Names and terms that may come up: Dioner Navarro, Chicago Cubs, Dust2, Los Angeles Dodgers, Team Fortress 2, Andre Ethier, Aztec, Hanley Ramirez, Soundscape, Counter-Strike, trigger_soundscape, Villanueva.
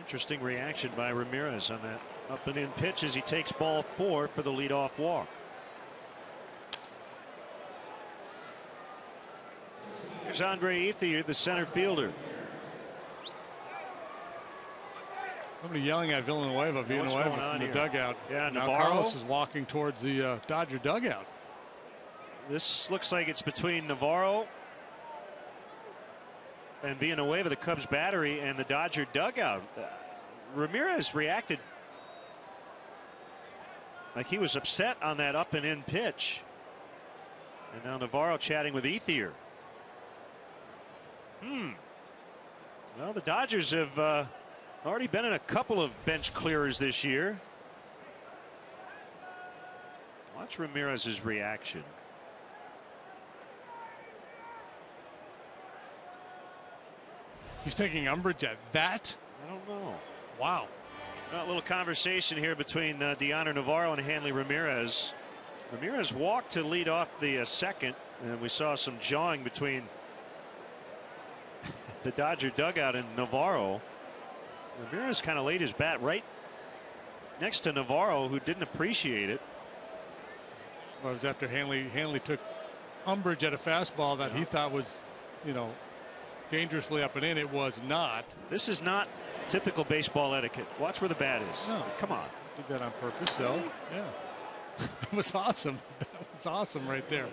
Interesting reaction by Ramirez on that up and in pitch as he takes ball four for the leadoff walk. Here's Andre Ethier, the center fielder. Somebody yelling at Villanueva. Villanueva from the dugout. Yeah, Navarro. Carlos is walking towards the Dodger dugout. This looks like it's between Navarro and Villanueva, the Cubs battery, and the Dodger dugout. Ramirez reacted like he was upset on that up and in pitch. And now Navarro chatting with Ethier. Well, the Dodgers have already been in a couple of bench clearers this year. Watch Ramirez's reaction. He's taking umbrage at that. I don't know. Wow. A little conversation here between Dioner Navarro and Hanley Ramirez. Ramirez walked to lead off the second, and we saw some jawing between the Dodger dugout and Navarro. Ramirez kind of laid his bat right next to Navarro, who didn't appreciate it. Well, it was after Hanley took umbrage at a fastball that he thought was, you know, dangerously up and in. It was not. This is not typical baseball etiquette. Watch where the bat is. No, come on. Did that on purpose, so yeah. That was awesome. That was awesome right there.